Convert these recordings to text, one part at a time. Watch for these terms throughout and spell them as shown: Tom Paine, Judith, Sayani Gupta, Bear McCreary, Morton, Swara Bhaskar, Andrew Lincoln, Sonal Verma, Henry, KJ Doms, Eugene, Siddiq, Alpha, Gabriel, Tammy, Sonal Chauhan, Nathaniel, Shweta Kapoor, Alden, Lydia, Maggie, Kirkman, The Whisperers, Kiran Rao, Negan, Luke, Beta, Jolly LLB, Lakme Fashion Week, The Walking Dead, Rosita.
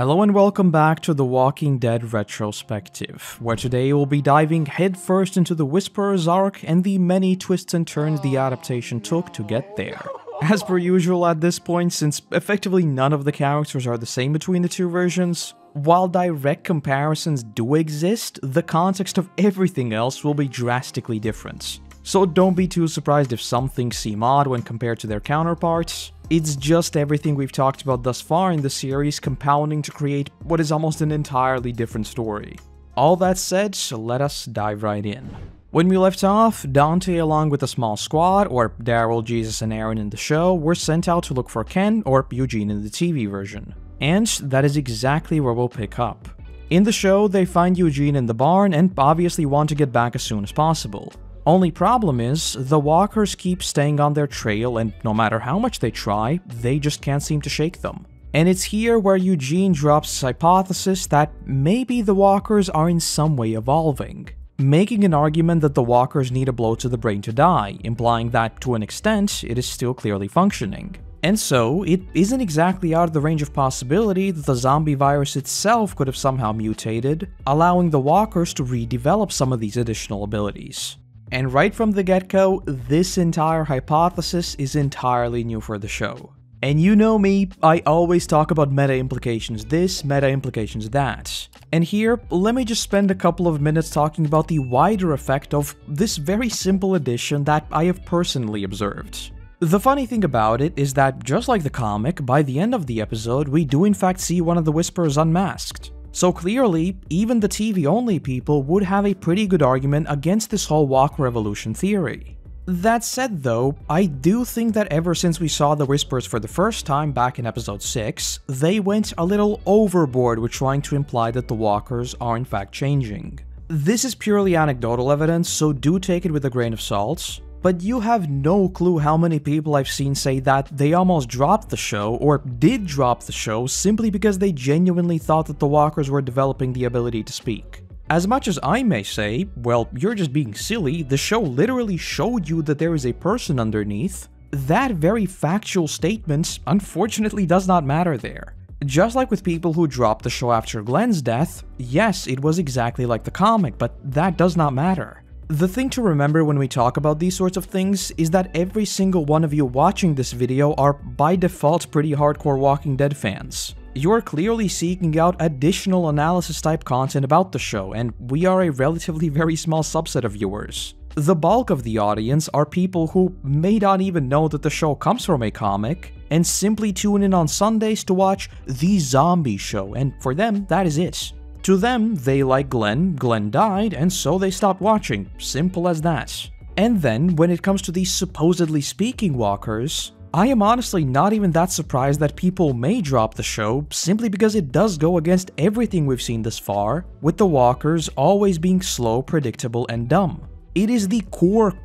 Hello and welcome back to The Walking Dead Retrospective, where today we'll be diving headfirst into the Whisperers arc and the many twists and turns the adaptation took to get there. As per usual at this point, since effectively none of the characters are the same between the two versions, while direct comparisons do exist, the context of everything else will be drastically different. So don't be too surprised if some things seem odd when compared to their counterparts. It's just everything we've talked about thus far in the series compounding to create what is almost an entirely different story. All that said, so let us dive right in. When we left off, Dante along with a small squad, or Daryl, Jesus, and Aaron in the show, were sent out to look for Ken, or Eugene in the TV version. And that is exactly where we'll pick up. In the show, they find Eugene in the barn and obviously want to get back as soon as possible. Only problem is, the walkers keep staying on their trail and no matter how much they try, they just can't seem to shake them. And it's here where Eugene drops his hypothesis that maybe the walkers are in some way evolving, making an argument that the walkers need a blow to the brain to die, implying that, to an extent, it is still clearly functioning. And so, it isn't exactly out of the range of possibility that the zombie virus itself could have somehow mutated, allowing the walkers to redevelop some of these additional abilities. And right from the get-go, this entire hypothesis is entirely new for the show. And you know me, I always talk about meta implications this, meta implications that. And here, let me just spend a couple of minutes talking about the wider effect of this very simple addition that I have personally observed. The funny thing about it is that, just like the comic, by the end of the episode, we do in fact see one of the Whisperers unmasked. So clearly, even the TV-only people would have a pretty good argument against this whole walker evolution theory. That said though, I do think that ever since we saw the Whisperers for the first time back in episode 6, they went a little overboard with trying to imply that the walkers are in fact changing. This is purely anecdotal evidence, so do take it with a grain of salt. But you have no clue how many people I've seen say that they almost dropped the show, or did drop the show, simply because they genuinely thought that the walkers were developing the ability to speak. As much as I may say, well, you're just being silly, the show literally showed you that there is a person underneath, that very factual statement unfortunately does not matter there. Just like with people who dropped the show after Glenn's death, yes, it was exactly like the comic, but that does not matter. The thing to remember when we talk about these sorts of things is that every single one of you watching this video are by default pretty hardcore Walking Dead fans. You're clearly seeking out additional analysis type content about the show, and we are a relatively very small subset of viewers. The bulk of the audience are people who may not even know that the show comes from a comic, and simply tune in on Sundays to watch The Zombie Show, and for them, that is it. To them, they like Glenn, Glenn died, and so they stopped watching, simple as that. And then, when it comes to these supposedly speaking walkers, I am honestly not even that surprised that people may drop the show, simply because it does go against everything we've seen this far, with the walkers always being slow, predictable, and dumb. It is the core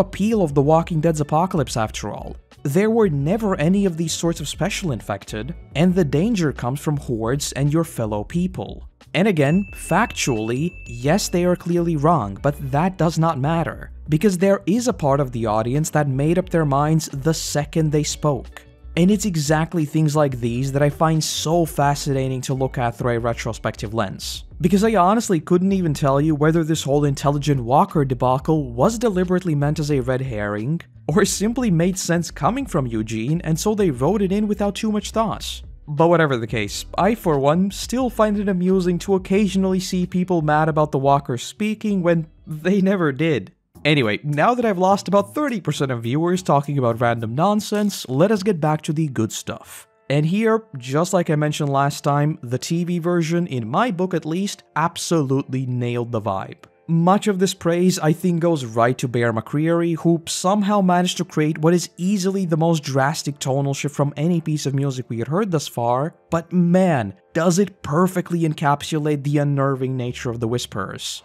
appeal of The Walking Dead's apocalypse after all. There were never any of these sorts of special infected, and the danger comes from hordes and your fellow people. And again, factually, yes, they are clearly wrong, but that does not matter, because there is a part of the audience that made up their minds the second they spoke. And it's exactly things like these that I find so fascinating to look at through a retrospective lens. Because I honestly couldn't even tell you whether this whole intelligent walker debacle was deliberately meant as a red herring, or simply made sense coming from Eugene, and so they wrote it in without too much thought. But whatever the case, I for one still find it amusing to occasionally see people mad about the walkers speaking when they never did. Anyway, now that I've lost about 30% of viewers talking about random nonsense, let us get back to the good stuff. And here, just like I mentioned last time, the TV version, in my book at least, absolutely nailed the vibe. Much of this praise I think goes right to Bear McCreary, who somehow managed to create what is easily the most drastic tonal shift from any piece of music we had heard thus far, but man, does it perfectly encapsulate the unnerving nature of the Whisperers.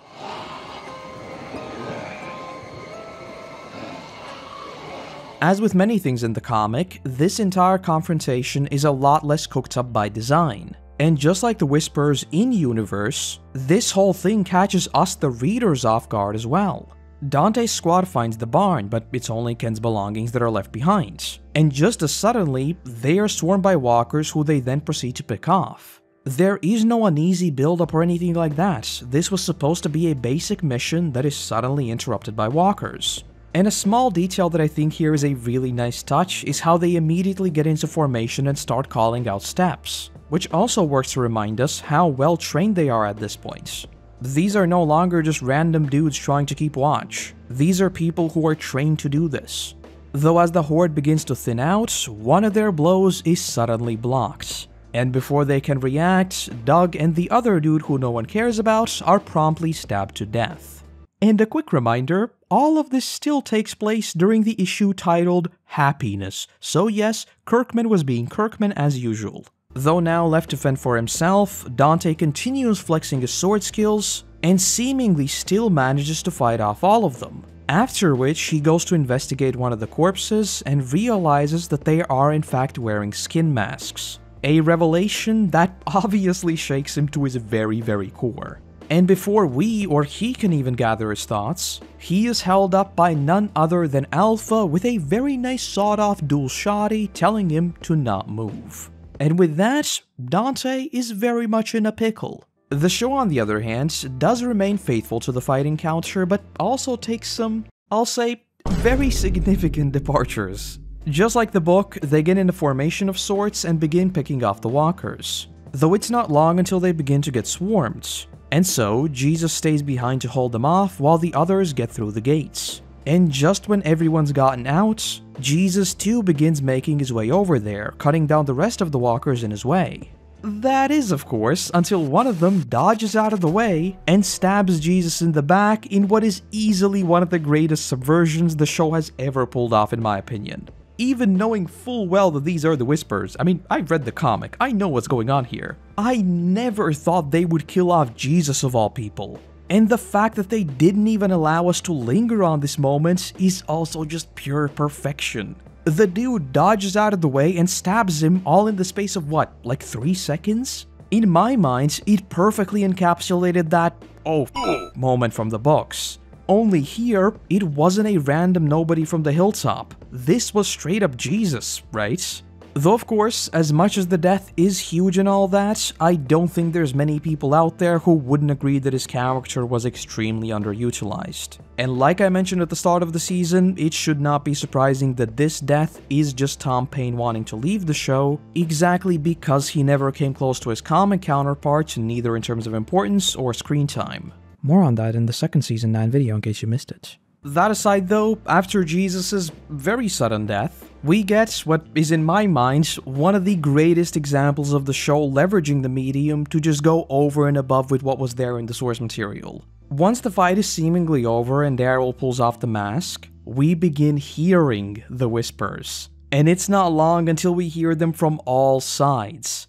As with many things in the comic, this entire confrontation is a lot less cooked up by design. And just like the Whisperers in-universe, this whole thing catches us the readers off guard as well. Dante's squad finds the barn, but it's only Ken's belongings that are left behind. And just as suddenly, they are swarmed by walkers who they then proceed to pick off. There is no uneasy build-up or anything like that. This was supposed to be a basic mission that is suddenly interrupted by walkers. And a small detail that I think here is a really nice touch is how they immediately get into formation and start calling out steps, which also works to remind us how well trained they are at this point. These are no longer just random dudes trying to keep watch. These are people who are trained to do this. Though as the horde begins to thin out, one of their blows is suddenly blocked. And before they can react, Doug and the other dude who no one cares about are promptly stabbed to death. And a quick reminder, all of this still takes place during the issue titled Happiness, so yes, Kirkman was being Kirkman as usual. Though now left to fend for himself, Dante continues flexing his sword skills and seemingly still manages to fight off all of them. After which, he goes to investigate one of the corpses and realizes that they are in fact wearing skin masks. A revelation that obviously shakes him to his very, very core. And before we or he can even gather his thoughts, he is held up by none other than Alpha with a very nice sawed-off dual shotty telling him to not move. And with that, Dante is very much in a pickle. The show, on the other hand, does remain faithful to the fighting culture, but also takes some, I'll say, very significant departures. Just like the book, they get in a formation of sorts and begin picking off the walkers, though it's not long until they begin to get swarmed. And so, Jesus stays behind to hold them off while the others get through the gates. And just when everyone's gotten out, Jesus too begins making his way over there, cutting down the rest of the walkers in his way. That is, of course, until one of them dodges out of the way and stabs Jesus in the back in what is easily one of the greatest subversions the show has ever pulled off, in my opinion. Even knowing full well that these are the Whisperers, I mean, I've read the comic, I know what's going on here. I never thought they would kill off Jesus of all people. And the fact that they didn't even allow us to linger on this moment is also just pure perfection. The dude dodges out of the way and stabs him all in the space of what, like 3 seconds? In my mind, it perfectly encapsulated that "oh f***" moment from the books. Only here, it wasn't a random nobody from the hilltop. This was straight up Jesus, right? Though of course, as much as the death is huge and all that, I don't think there's many people out there who wouldn't agree that his character was extremely underutilized. And like I mentioned at the start of the season, it should not be surprising that this death is just Tom Paine wanting to leave the show, exactly because he never came close to his comic counterpart, neither in terms of importance or screen time. More on that in the second season 9 video in case you missed it. That aside though, after Jesus' very sudden death, we get what is in my mind one of the greatest examples of the show leveraging the medium to just go over and above with what was there in the source material. Once the fight is seemingly over and Daryl pulls off the mask, we begin hearing the whispers. And it's not long until we hear them from all sides.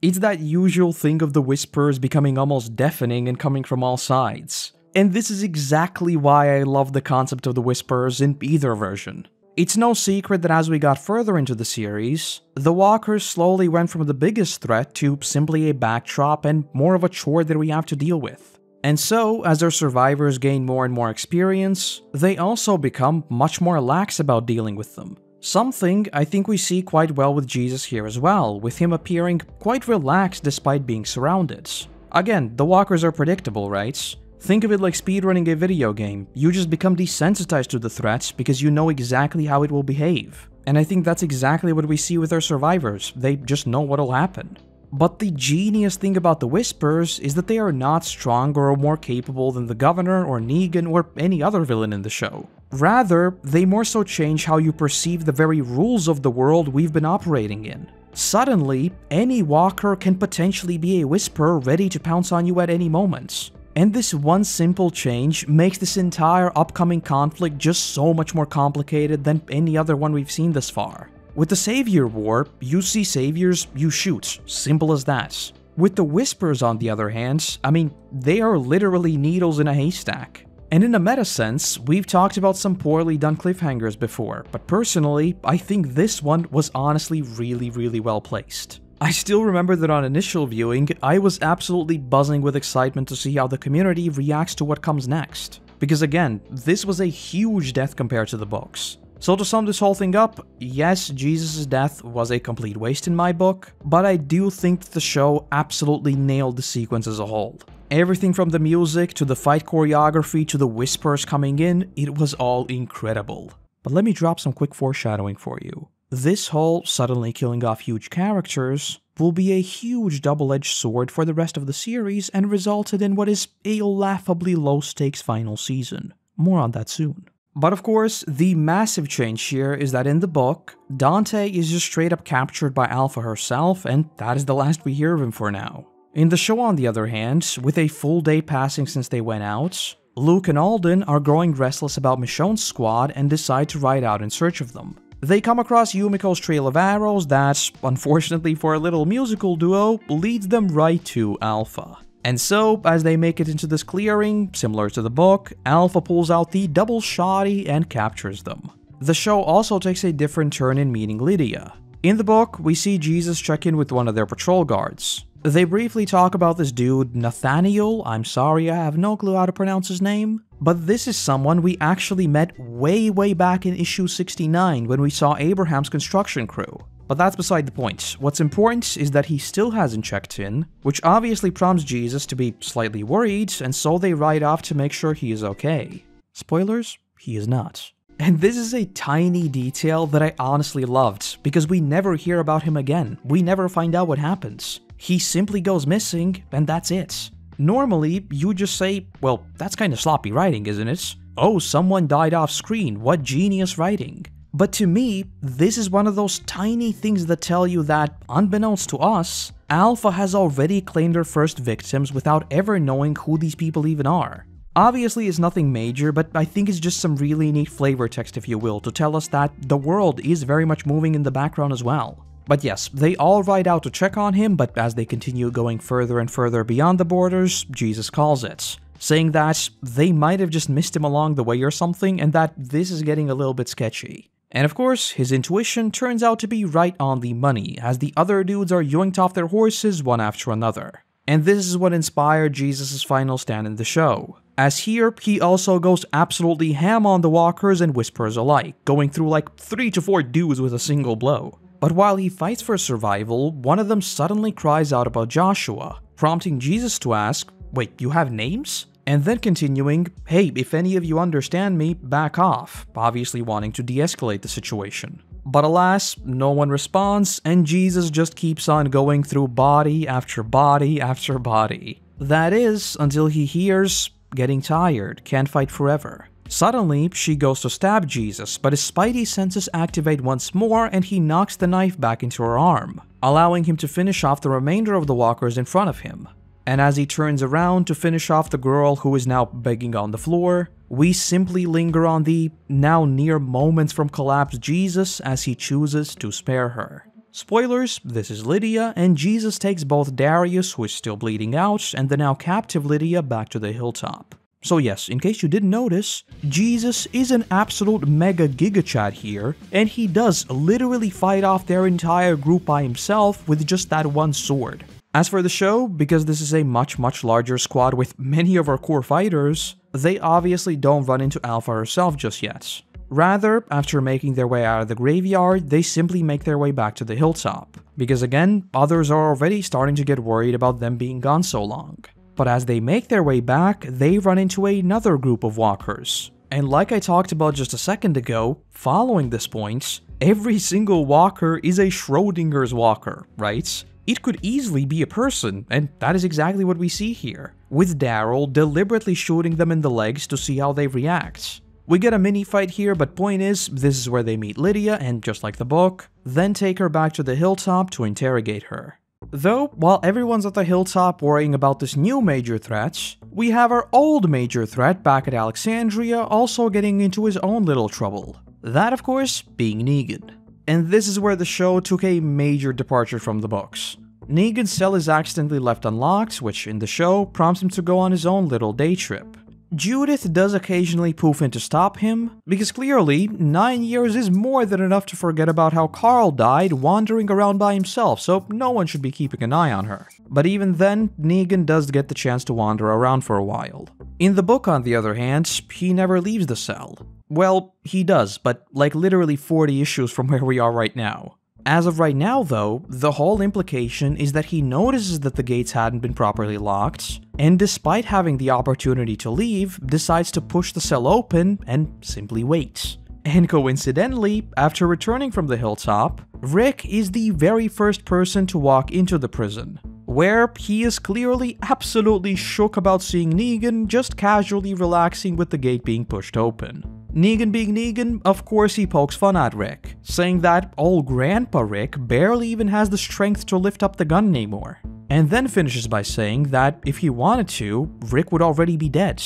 It's that usual thing of the whispers becoming almost deafening and coming from all sides. And this is exactly why I love the concept of the whispers in either version. It's no secret that as we got further into the series, the walkers slowly went from the biggest threat to simply a backdrop and more of a chore that we have to deal with. And so, as their survivors gain more and more experience, they also become much more lax about dealing with them. Something I think we see quite well with Jesus here as well, with him appearing quite relaxed despite being surrounded. Again, the walkers are predictable, right? Think of it like speedrunning a video game. You just become desensitized to the threats because you know exactly how it will behave. And I think that's exactly what we see with our survivors. They just know what'll happen. But the genius thing about the Whispers is that they are not stronger or more capable than the Governor or Negan or any other villain in the show. Rather, they more so change how you perceive the very rules of the world we've been operating in. Suddenly, any walker can potentially be a Whisperer ready to pounce on you at any moment. And this one simple change makes this entire upcoming conflict just so much more complicated than any other one we've seen thus far. With the Savior War, you see saviors, you shoot. Simple as that. With the Whispers, on the other hand, I mean, they are literally needles in a haystack. And in a meta sense, we've talked about some poorly done cliffhangers before, but personally, I think this one was honestly really, really well placed. I still remember that on initial viewing, I was absolutely buzzing with excitement to see how the community reacts to what comes next. Because again, this was a huge death compared to the books. So to sum this whole thing up, yes, Jesus' death was a complete waste in my book, but I do think that the show absolutely nailed the sequence as a whole. Everything from the music, to the fight choreography, to the whispers coming in, it was all incredible. But let me drop some quick foreshadowing for you. This whole suddenly killing off huge characters will be a huge double-edged sword for the rest of the series and resulted in what is a laughably low-stakes final season. More on that soon. But of course, the massive change here is that in the book, Dante is just straight up captured by Alpha herself, and that is the last we hear of him for now. In the show, on the other hand, with a full day passing since they went out, Luke and Alden are growing restless about Michonne's squad and decide to ride out in search of them. They come across Yumiko's trail of arrows that, unfortunately for a little musical duo, leads them right to Alpha. And so, as they make it into this clearing, similar to the book, Alpha pulls out the double shotty and captures them. The show also takes a different turn in meeting Lydia. In the book, we see Jesus check in with one of their patrol guards. They briefly talk about this dude, Nathaniel, I'm sorry, I have no clue how to pronounce his name, but this is someone we actually met way back in issue 69 when we saw Abraham's construction crew. But that's beside the point. What's important is that he still hasn't checked in, which obviously prompts Jesus to be slightly worried, and so they ride off to make sure he is okay. Spoilers, he is not. And this is a tiny detail that I honestly loved, because we never hear about him again. We never find out what happens. He simply goes missing, and that's it. Normally, you just say, well, that's kind of sloppy writing, isn't it? Oh, someone died off screen, what genius writing. But to me, this is one of those tiny things that tell you that, unbeknownst to us, Alpha has already claimed her first victims without ever knowing who these people even are. Obviously, it's nothing major, but I think it's just some really neat flavor text, if you will, to tell us that the world is very much moving in the background as well. But yes, they all ride out to check on him, but as they continue going further and further beyond the borders, Jesus calls it, saying that they might have just missed him along the way or something, and that this is getting a little bit sketchy. And of course, his intuition turns out to be right on the money, as the other dudes are yoinked off their horses one after another. And this is what inspired Jesus' final stand in the show, as here, he also goes absolutely ham on the walkers and whisperers alike, going through like 3 to 4 dudes with a single blow. But while he fights for survival, one of them suddenly cries out about Joshua, prompting Jesus to ask, "Wait, you have names?" And then continuing, "Hey, if any of you understand me, back off," obviously wanting to de-escalate the situation. But alas, no one responds, and Jesus just keeps on going through body after body after body. That is, until he hears, "Getting tired, can't fight forever." Suddenly, she goes to stab Jesus, but his spidey senses activate once more and he knocks the knife back into her arm, allowing him to finish off the remainder of the walkers in front of him. And as he turns around to finish off the girl who is now begging on the floor, we simply linger on the now near moments from collapse Jesus as he chooses to spare her. Spoilers, this is Lydia, and Jesus takes both Darius, who is still bleeding out, and the now captive Lydia back to the hilltop. So yes, in case you didn't notice, Jesus is an absolute mega gigachad here, and he does literally fight off their entire group by himself with just that one sword. As for the show, because this is a much larger squad with many of our core fighters, they obviously don't run into Alpha herself just yet. Rather, after making their way out of the graveyard, they simply make their way back to the hilltop, because again, others are already starting to get worried about them being gone so long. But as they make their way back, they run into another group of walkers. And like I talked about just a second ago, following this point, every single walker is a Schrodinger's walker, right? It could easily be a person, and that is exactly what we see here, with Daryl deliberately shooting them in the legs to see how they react. We get a mini fight here, but point is, this is where they meet Lydia and, just like the book, then take her back to the hilltop to interrogate her. Though, while everyone's at the hilltop worrying about this new major threat, we have our old major threat back at Alexandria also getting into his own little trouble. That, of course, being Negan. And this is where the show took a major departure from the books. Negan's cell is accidentally left unlocked, which in the show prompts him to go on his own little day trip. Judith does occasionally poof in to stop him, because clearly, 9 years is more than enough to forget about how Carl died wandering around by himself, so no one should be keeping an eye on her. But even then, Negan does get the chance to wander around for a while. In the book, on the other hand, he never leaves the cell. Well, he does, but like literally 40 issues from where we are right now. As of right now, though, the whole implication is that he notices that the gates hadn't been properly locked, and despite having the opportunity to leave, decides to push the cell open and simply wait. And coincidentally, after returning from the hilltop, Rick is the very first person to walk into the prison, where he is clearly absolutely shook about seeing Negan just casually relaxing with the gate being pushed open. Negan being Negan, of course he pokes fun at Rick, saying that old Grandpa Rick barely even has the strength to lift up the gun anymore, and then finishes by saying that if he wanted to, Rick would already be dead.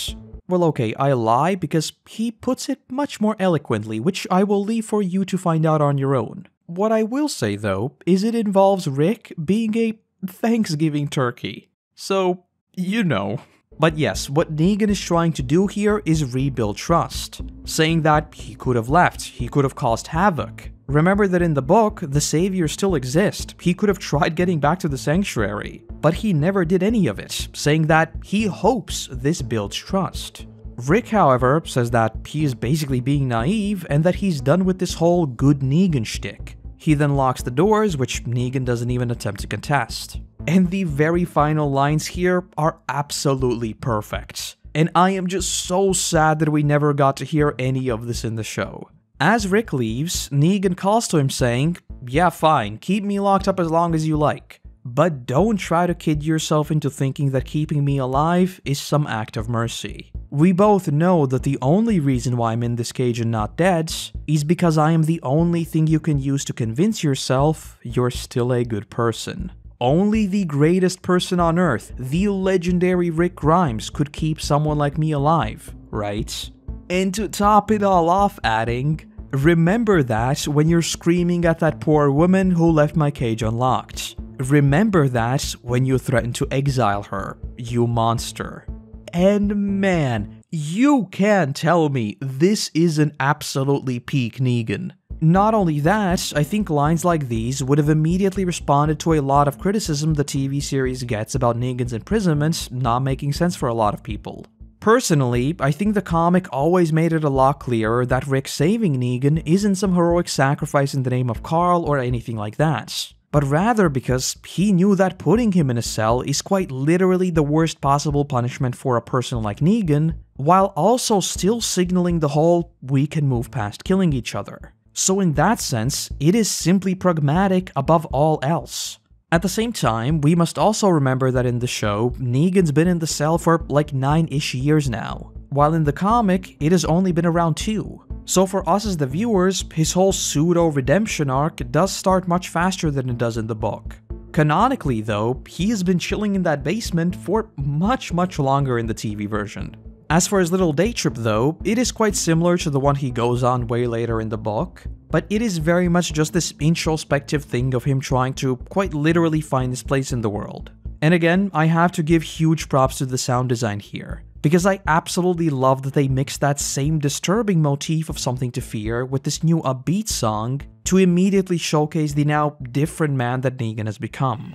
Well, okay, I lie because he puts it much more eloquently, which I will leave for you to find out on your own. What I will say, though, is it involves Rick being a Thanksgiving turkey. So, you know. But yes, what Negan is trying to do here is rebuild trust, saying that he could have left, he could have caused havoc. Remember that in the book, the Savior still exists, he could have tried getting back to the Sanctuary, but he never did any of it, saying that he hopes this builds trust. Rick, however, says that he is basically being naive and that he's done with this whole good Negan shtick. He then locks the doors, which Negan doesn't even attempt to contest. And the very final lines here are absolutely perfect. And I am just so sad that we never got to hear any of this in the show. As Rick leaves, Negan calls to him saying, "Yeah, fine, keep me locked up as long as you like. But don't try to kid yourself into thinking that keeping me alive is some act of mercy. We both know that the only reason why I'm in this cage and not dead is because I am the only thing you can use to convince yourself you're still a good person. Only the greatest person on earth, the legendary Rick Grimes, could keep someone like me alive, right?" And to top it all off, adding, "Remember that when you're screaming at that poor woman who left my cage unlocked. Remember that when you threaten to exile her, you monster." And man, you can tell me this is an absolutely peak Negan. Not only that, I think lines like these would have immediately responded to a lot of criticism the TV series gets about Negan's imprisonment not making sense for a lot of people. Personally, I think the comic always made it a lot clearer that Rick saving Negan isn't some heroic sacrifice in the name of Carl or anything like that, but rather because he knew that putting him in a cell is quite literally the worst possible punishment for a person like Negan, while also still signaling the whole "we can move past killing each other." So in that sense, it is simply pragmatic above all else. At the same time, we must also remember that in the show, Negan's been in the cell for like 9-ish years now, while in the comic, it has only been around 2. So for us as the viewers, his whole pseudo-redemption arc does start much faster than it does in the book. Canonically though, he has been chilling in that basement for much longer in the TV version. As for his little day trip though, it is quite similar to the one he goes on way later in the book, but it is very much just this introspective thing of him trying to quite literally find his place in the world. And again, I have to give huge props to the sound design here, because I absolutely love that they mixed that same disturbing motif of something to fear with this new upbeat song to immediately showcase the now different man that Negan has become.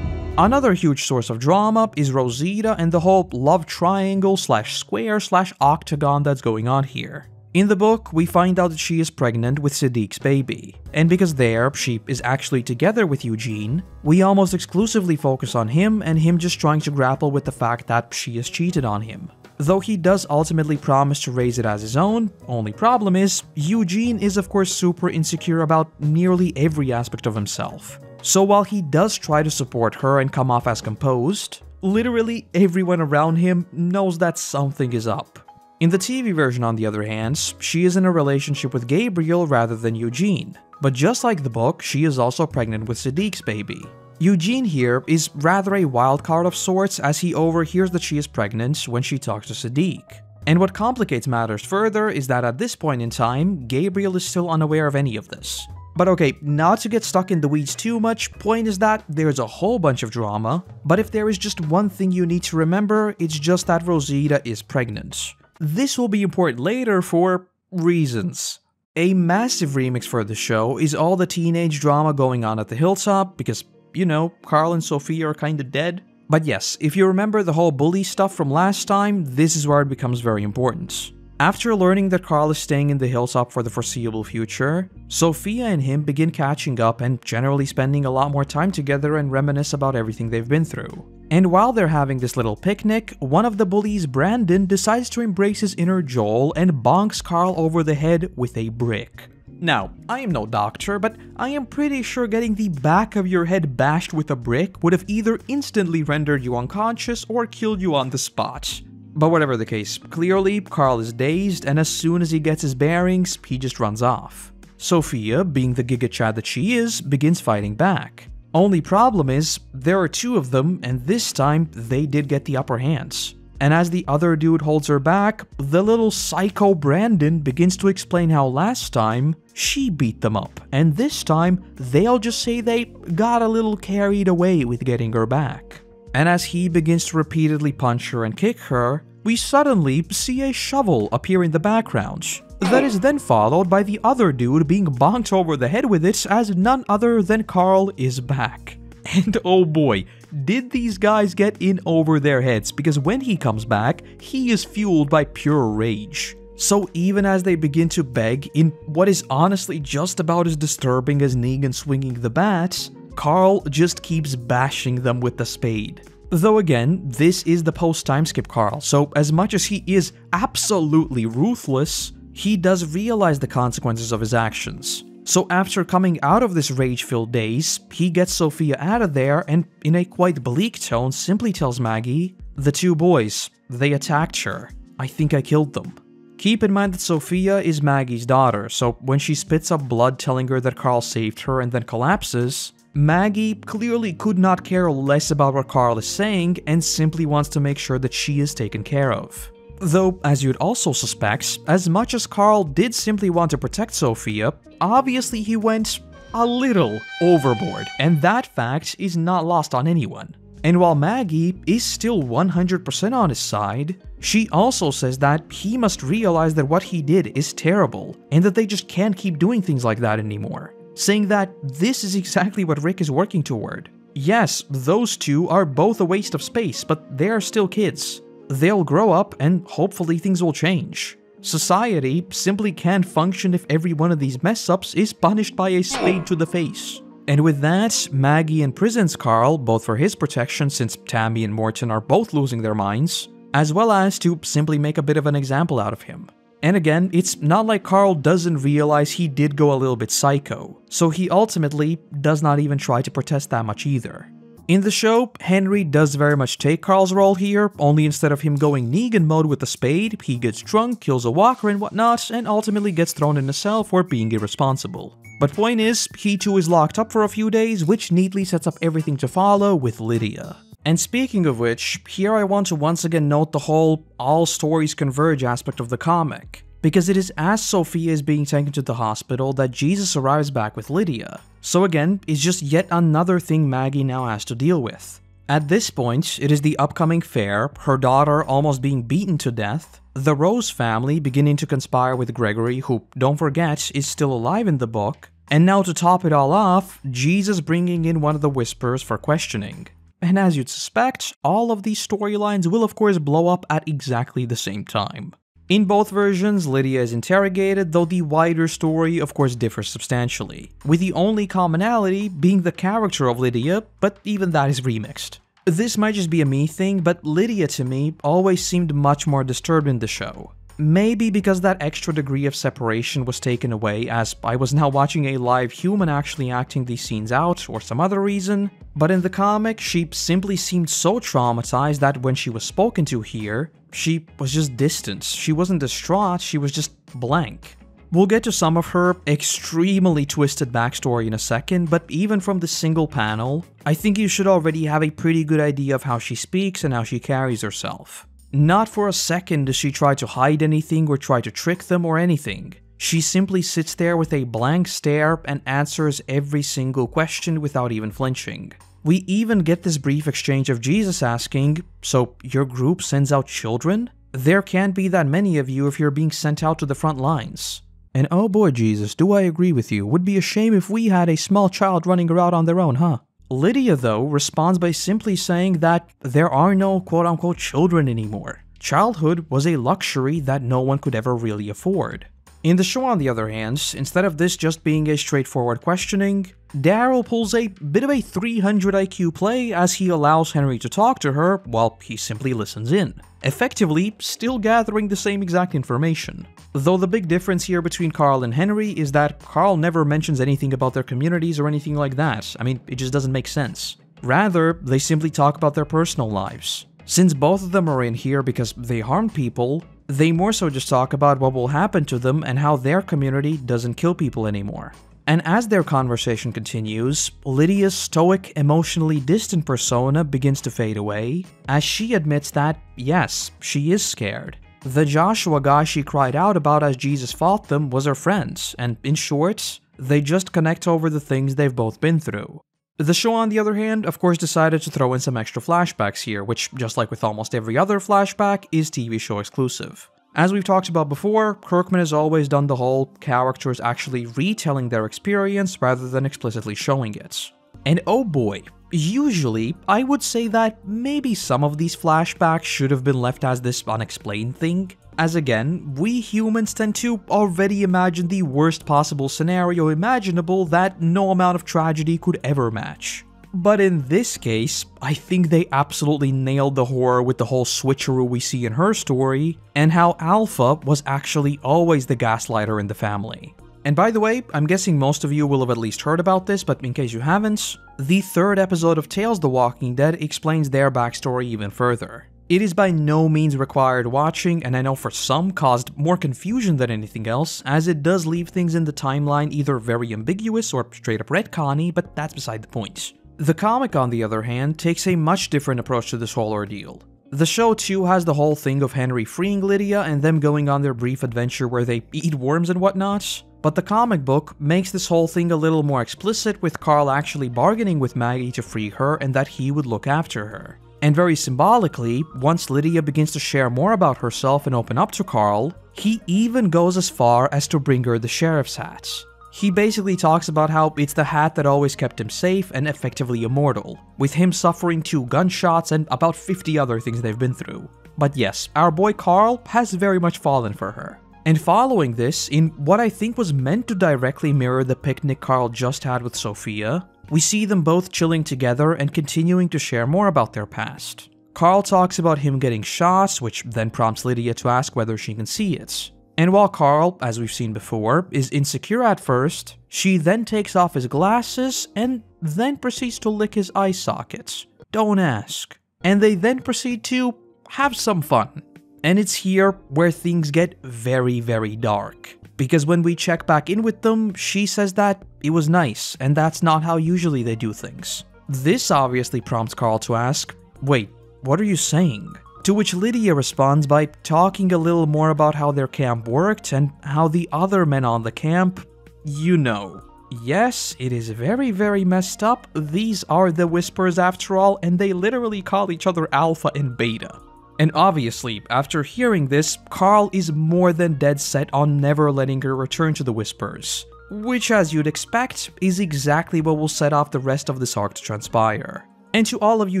Another huge source of drama is Rosita and the whole love triangle slash square slash octagon that's going on here. In the book, we find out that she is pregnant with Siddiq's baby, and because there, she is actually together with Eugene, we almost exclusively focus on him and him just trying to grapple with the fact that she has cheated on him. Though he does ultimately promise to raise it as his own, only problem is, Eugene is of course super insecure about nearly every aspect of himself. So while he does try to support her and come off as composed, literally everyone around him knows that something is up. In the TV version, on the other hand, she is in a relationship with Gabriel rather than Eugene, but just like the book, she is also pregnant with Siddiq's baby. Eugene here is rather a wild card of sorts as he overhears that she is pregnant when she talks to Siddiq. And what complicates matters further is that at this point in time, Gabriel is still unaware of any of this. But okay, not to get stuck in the weeds too much, point is that there's a whole bunch of drama, but if there is just one thing you need to remember, it's just that Rosita is pregnant. This will be important later for reasons. A massive remix for the show is all the teenage drama going on at the hilltop, because you know, Carl and Sophia are kinda dead. But yes, if you remember the whole bully stuff from last time, this is where it becomes very important. After learning that Carl is staying in the hilltop for the foreseeable future, Sophia and him begin catching up and generally spending a lot more time together and reminisce about everything they've been through. And while they're having this little picnic, one of the bullies, Brandon, decides to embrace his inner Joel and bonks Carl over the head with a brick. Now, I am no doctor, but I am pretty sure getting the back of your head bashed with a brick would have either instantly rendered you unconscious or killed you on the spot. But whatever the case, clearly, Carl is dazed, and as soon as he gets his bearings, he just runs off. Sophia, being the Giga Chad that she is, begins fighting back. Only problem is, there are two of them, and this time, they did get the upper hands. And as the other dude holds her back, the little psycho Brandon begins to explain how last time, she beat them up, and this time, they'll just say they got a little carried away with getting her back. And as he begins to repeatedly punch her and kick her, we suddenly see a shovel appear in the background. That is then followed by the other dude being bonked over the head with it, as none other than Carl is back. And oh boy, did these guys get in over their heads, because when he comes back, he is fueled by pure rage. So even as they begin to beg, in what is honestly just about as disturbing as Negan swinging the bat, Carl just keeps bashing them with the spade. Though again, this is the post-time skip Carl, so as much as he is absolutely ruthless, he does realize the consequences of his actions. So after coming out of this rage-filled daze, he gets Sophia out of there and, in a quite bleak tone, simply tells Maggie, "The two boys, they attacked her. I think I killed them." Keep in mind that Sophia is Maggie's daughter, so when she spits up blood telling her that Carl saved her and then collapses, Maggie clearly could not care less about what Carl is saying and simply wants to make sure that she is taken care of. Though, as you'd also suspect, as much as Carl did simply want to protect Sophia, obviously he went a little overboard, and that fact is not lost on anyone. And while Maggie is still 100% on his side, she also says that he must realize that what he did is terrible and that they just can't keep doing things like that anymore, saying that this is exactly what Rick is working toward. Yes, those two are both a waste of space, but they are still kids. They'll grow up and hopefully things will change. Society simply can't function if every one of these mess-ups is punished by a spade to the face. And with that, Maggie imprisons Carl, both for his protection since Tammy and Morton are both losing their minds, as well as to simply make a bit of an example out of him. And again, it's not like Carl doesn't realize he did go a little bit psycho, so he ultimately does not even try to protest that much either. In the show, Henry does very much take Carl's role here, only instead of him going Negan mode with the spade, he gets drunk, kills a walker and whatnot, and ultimately gets thrown in a cell for being irresponsible. But point is, he too is locked up for a few days, which neatly sets up everything to follow with Lydia. And speaking of which, here I want to once again note the whole all stories converge aspect of the comic, because it is as Sophia is being taken to the hospital that Jesus arrives back with Lydia. So again, it's just yet another thing Maggie now has to deal with. At this point, it is the upcoming fair, her daughter almost being beaten to death, the Rose family beginning to conspire with Gregory, who, don't forget, is still alive in the book, and now to top it all off, Jesus bringing in one of the Whisperers for questioning. And as you'd suspect, all of these storylines will of course blow up at exactly the same time. In both versions, Lydia is interrogated, though the wider story of course differs substantially, with the only commonality being the character of Lydia, but even that is remixed. This might just be a me thing, but Lydia to me always seemed much more disturbed in the show. Maybe because that extra degree of separation was taken away, as I was now watching a live human actually acting these scenes out, or some other reason. But in the comic, she simply seemed so traumatized that when she was spoken to here, she was just distant. She wasn't distraught, she was just blank. We'll get to some of her extremely twisted backstory in a second, but even from this single panel, I think you should already have a pretty good idea of how she speaks and how she carries herself. Not for a second does she try to hide anything or try to trick them or anything. She simply sits there with a blank stare and answers every single question without even flinching. We even get this brief exchange of Jesus asking, "So your group sends out children? There can't be that many of you if you're being sent out to the front lines." And oh boy, Jesus, do I agree with you. Would be a shame if we had a small child running around on their own, huh? Lydia, though, responds by simply saying that there are no quote-unquote children anymore. Childhood was a luxury that no one could ever really afford. In the show, on the other hand, instead of this just being a straightforward questioning, Daryl pulls a bit of a 300 IQ play as he allows Henry to talk to her while he simply listens in, effectively still gathering the same exact information. Though the big difference here between Carl and Henry is that Carl never mentions anything about their communities or anything like that. I mean, it just doesn't make sense. Rather, they simply talk about their personal lives. Since both of them are in here because they harm people, they more so just talk about what will happen to them and how their community doesn't kill people anymore. And as their conversation continues, Lydia's stoic, emotionally distant persona begins to fade away, as she admits that, yes, she is scared. The Joshua guy she cried out about as Jesus fought them was her friend, and in short, they just connect over the things they've both been through. The show, on the other hand, of course decided to throw in some extra flashbacks here, which, just like with almost every other flashback, is TV show exclusive. As we've talked about before, Kirkman has always done the whole characters actually retelling their experience rather than explicitly showing it. And oh boy, usually I would say that maybe some of these flashbacks should have been left as this unexplained thing, as again, we humans tend to already imagine the worst possible scenario imaginable that no amount of tragedy could ever match. But in this case, I think they absolutely nailed the horror with the whole switcheroo we see in her story, and how Alpha was actually always the gaslighter in the family. And by the way, I'm guessing most of you will have at least heard about this, but in case you haven't, the third episode of Tales of The Walking Dead explains their backstory even further. It is by no means required watching, and I know for some caused more confusion than anything else, as it does leave things in the timeline either very ambiguous or straight up retconny, but that's beside the point. The comic, on the other hand, takes a much different approach to this whole ordeal. The show too has the whole thing of Henry freeing Lydia and them going on their brief adventure where they eat worms and whatnot, but the comic book makes this whole thing a little more explicit, with Carl actually bargaining with Maggie to free her and that he would look after her. And very symbolically, once Lydia begins to share more about herself and open up to Carl, he even goes as far as to bring her the sheriff's hat. He basically talks about how it's the hat that always kept him safe and effectively immortal, with him suffering 2 gunshots and about 50 other things they've been through. But yes, our boy Carl has very much fallen for her. And following this, in what I think was meant to directly mirror the picnic Carl just had with Sophia, we see them both chilling together and continuing to share more about their past. Carl talks about him getting shots, which then prompts Lydia to ask whether she can see it. And while Carl, as we've seen before, is insecure at first, she then takes off his glasses and then proceeds to lick his eye sockets. Don't ask. And they then proceed to have some fun. And it's here where things get very, very dark. Because when we check back in with them, she says that it was nice, and that's not how usually they do things. This obviously prompts Carl to ask, "Wait, what are you saying?" To which Lydia responds by talking a little more about how their camp worked and how the other men on the camp, you know. Yes, it is very, very messed up. These are the Whisperers after all, and they literally call each other Alpha and Beta. And obviously, after hearing this, Carl is more than dead set on never letting her return to the Whisperers, which, as you'd expect, is exactly what will set off the rest of this arc to transpire. And to all of you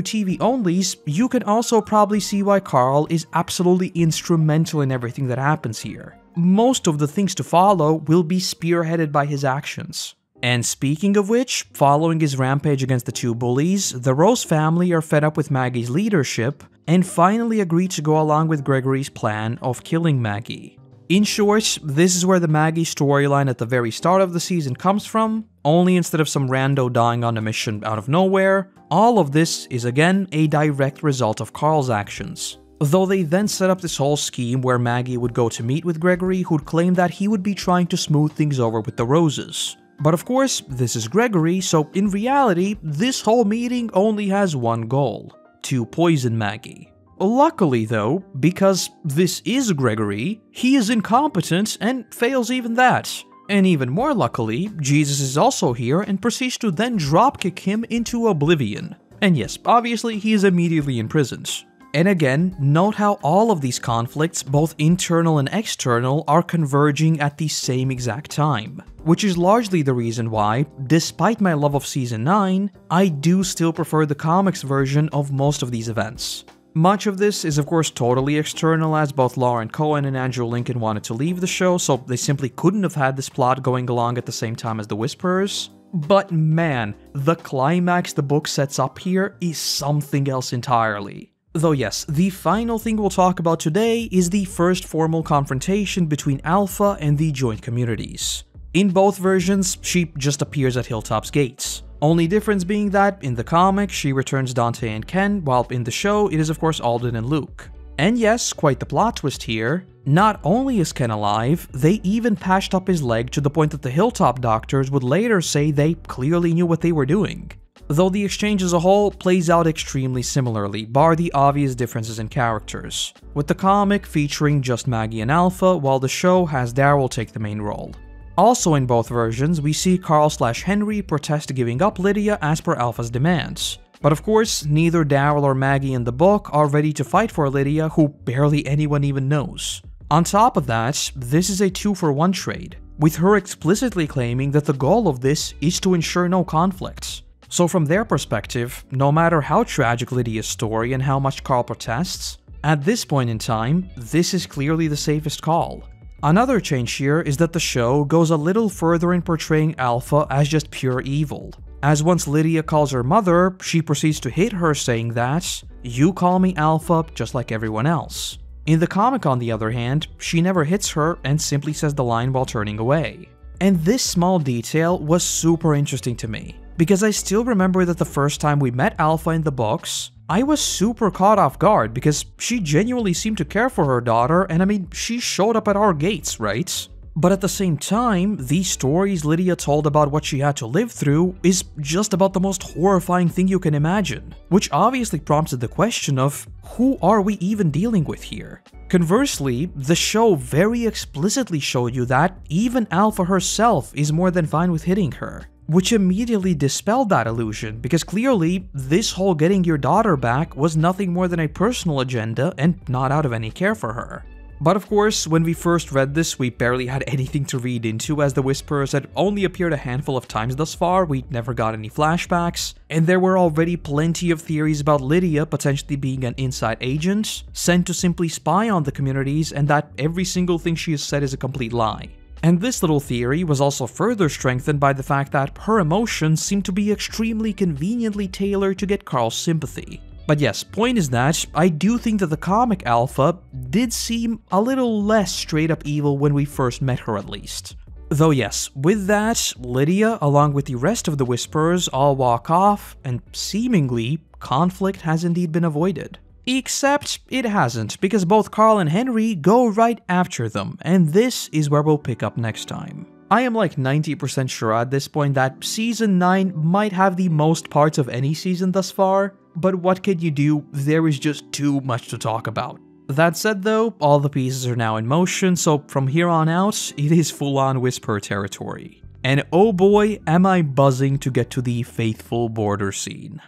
TV-onlys, you can also probably see why Carl is absolutely instrumental in everything that happens here. Most of the things to follow will be spearheaded by his actions. And speaking of which, following his rampage against the 2 bullies, the Rose family are fed up with Maggie's leadership and finally agree to go along with Gregory's plan of killing Maggie. In short, this is where the Maggie storyline at the very start of the season comes from, only instead of some rando dying on a mission out of nowhere. All of this is again a direct result of Carl's actions. Though they then set up this whole scheme where Maggie would go to meet with Gregory, who'd claim that he would be trying to smooth things over with the Roses. But of course, this is Gregory, so in reality, this whole meeting only has one goal: to poison Maggie. Luckily though, because this is Gregory, he is incompetent and fails even that. And even more luckily, Jesus is also here and proceeds to then dropkick him into oblivion. And yes, obviously he is immediately imprisoned. And again, note how all of these conflicts, both internal and external, are converging at the same exact time. Which is largely the reason why, despite my love of Season 9, I do still prefer the comics version of most of these events. Much of this is of course totally external, as both Lauren Cohen and Andrew Lincoln wanted to leave the show, so they simply couldn't have had this plot going along at the same time as The Whisperers. But man, the climax the book sets up here is something else entirely. Though yes, the final thing we'll talk about today is the first formal confrontation between Alpha and the joint communities. In both versions, she just appears at Hilltop's gates. Only difference being that, in the comic, she returns Dante and Ken, while in the show, it is of course Alden and Luke. And yes, quite the plot twist here. Not only is Ken alive, they even patched up his leg to the point that the Hilltop doctors would later say they clearly knew what they were doing. Though the exchange as a whole plays out extremely similarly, bar the obvious differences in characters, with the comic featuring just Maggie and Alpha, while the show has Daryl take the main role. Also in both versions, we see Carl/Henry protest giving up Lydia as per Alpha's demands. But of course, neither Daryl or Maggie in the book are ready to fight for Lydia, who barely anyone even knows. On top of that, this is a 2-for-1 trade, with her explicitly claiming that the goal of this is to ensure no conflicts. So from their perspective, no matter how tragic Lydia's story and how much Carl protests, at this point in time, this is clearly the safest call. Another change here is that the show goes a little further in portraying Alpha as just pure evil, as once Lydia calls her mother, she proceeds to hit her saying that, "You call me Alpha just like everyone else." In the comic, on the other hand, she never hits her and simply says the line while turning away. And this small detail was super interesting to me, because I still remember that the first time we met Alpha in the books, I was super caught off guard because she genuinely seemed to care for her daughter, and I mean, she showed up at our gates, right? But at the same time, the stories Lydia told about what she had to live through is just about the most horrifying thing you can imagine, which obviously prompted the question of, who are we even dealing with here? Conversely, the show very explicitly showed you that even Alpha herself is more than fine with hitting her, which immediately dispelled that illusion, because clearly, this whole getting your daughter back was nothing more than a personal agenda and not out of any care for her. But of course, when we first read this, we barely had anything to read into, as the Whisperers had only appeared a handful of times thus far, we never got any flashbacks, and there were already plenty of theories about Lydia potentially being an inside agent, sent to simply spy on the communities, and that every single thing she has said is a complete lie. And this little theory was also further strengthened by the fact that her emotions seemed to be extremely conveniently tailored to get Carl's sympathy. But yes, point is that I do think that the comic Alpha did seem a little less straight-up evil when we first met her, at least. Though yes, with that, Lydia, along with the rest of the Whisperers, all walk off, and seemingly, conflict has indeed been avoided. Except it hasn't, because both Carl and Henry go right after them, and this is where we'll pick up next time. I am like 90% sure at this point that Season 9 might have the most parts of any season thus far, but what can you do? There is just too much to talk about. That said though, all the pieces are now in motion, so from here on out, it is full-on Whisper territory. And oh boy, am I buzzing to get to the faithful border scene.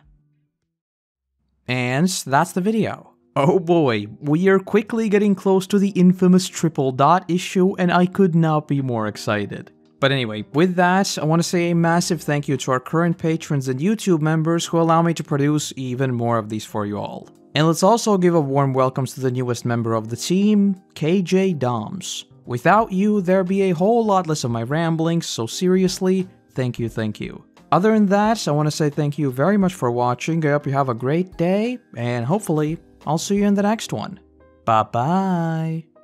And that's the video. Oh boy, we are quickly getting close to the infamous triple dot issue, and I could not be more excited. But anyway, with that, I want to say a massive thank you to our current patrons and YouTube members who allow me to produce even more of these for you all. And let's also give a warm welcome to the newest member of the team, KJ Doms. Without you, there'd be a whole lot less of my ramblings, so seriously, thank you, thank you. Other than that, I want to say thank you very much for watching, I hope you have a great day, and hopefully, I'll see you in the next one. Bye-bye!